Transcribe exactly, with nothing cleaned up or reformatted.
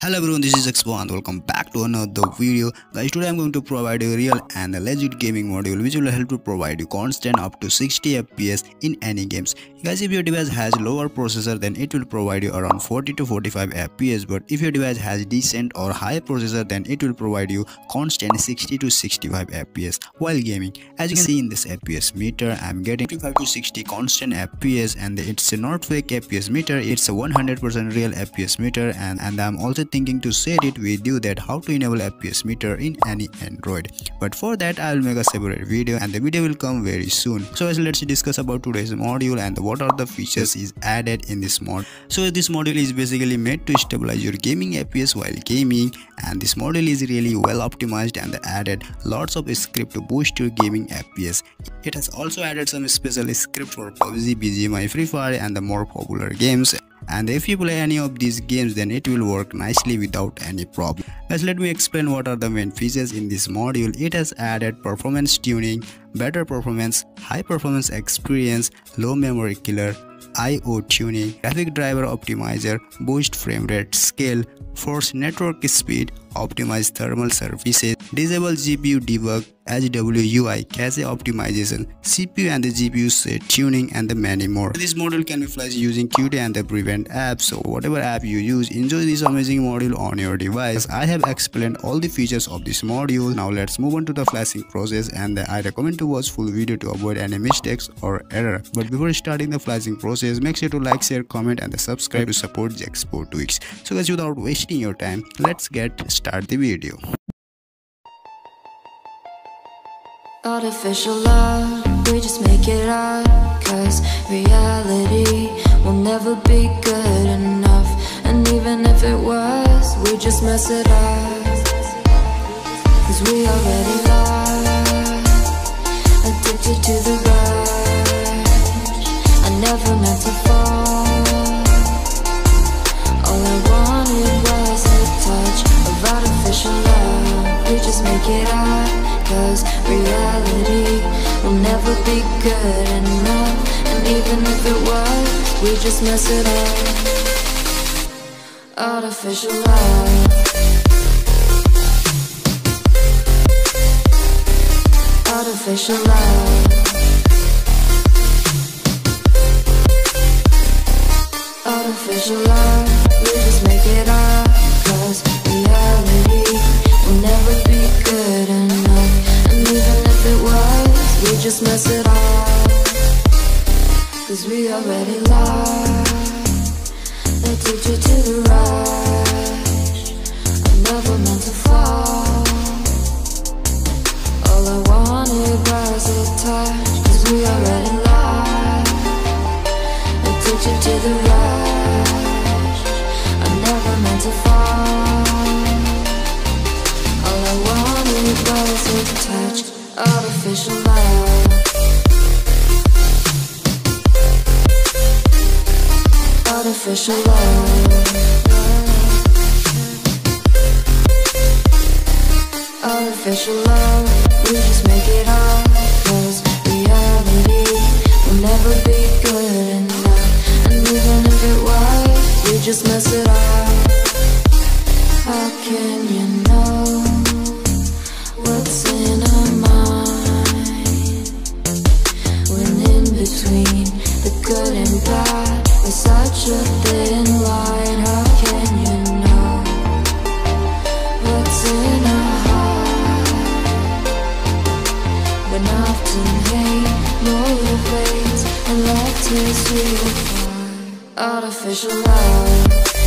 Hello everyone, this is Expo and welcome back to another video. Guys, today I'm going to provide a real and a legit gaming module which will help to provide you constant up to sixty F P S in any games. Guys, if your device has lower processor, then it will provide you around forty to forty-five F P S, but if your device has decent or high processor, then it will provide you constant sixty to sixty-five F P S while gaming. As you can see in this F P S meter, I'm getting fifty-five to sixty constant F P S, and it's not fake F P S meter, it's a one hundred percent real F P S meter. And, and I'm also thinking Thinking to share it with you that how to enable F P S meter in any Android, but for that I will make a separate video and the video will come very soon. So guys, let's discuss about today's module and what are the features is added in this mod. So this module is basically made to stabilize your gaming F P S while gaming, and this module is really well optimized and added lots of script to boost your gaming F P S. It has also added some special script for P U B G, B G M I, Free Fire and the more popular games. And if you play any of these games, then it will work nicely without any problem. Guys, let me explain what are the main features in this module. It has added performance tuning, better performance, high performance experience, low memory killer, I O tuning, graphic driver optimizer, boost frame rate, scale, force network speed, optimize thermal surfaces, disable G P U debug, H W U I cache optimization, C P U and the G P U set tuning, and the many more. This module can be flashed using Qt and the Prevent app. So whatever app you use, enjoy this amazing module on your device. I have explained all the features of this module. Now let's move on to the flashing process, and I recommend to watch full video to avoid any mistakes or error. But before starting the flashing process, make sure to like, share, comment and subscribe to support ZexpoYT. So guys, without wasting your time, let's get started the video. Artificial love, we just make it up, cause reality will never be good enough. And even if it was, we just mess it up, cause we already lost, addicted to the rush. I never meant to fall, all I wanted was a touch of artificial love. We just make it up, cause reality will never be good enough. And even if it was, we just mess it up. Artificial love, artificial love, artificial love. We just make it up, cause reality will never be good enough. Just mess it up, cause we already lost, addicted to the rush. I never meant to fall, all I wanted was a touch. Cause we already lost, addicted to the rush. I never meant to fall, all I wanted was a touch. Artificial love, artificial love, artificial love. We just make it up, cause reality will never be good enough. And even if it was, we just mess it up. How can you know what's in our mind when in between the good and bad is such a thin line? How can you know what's in our heart when often hate motivates and love tears you apart? Artificial love,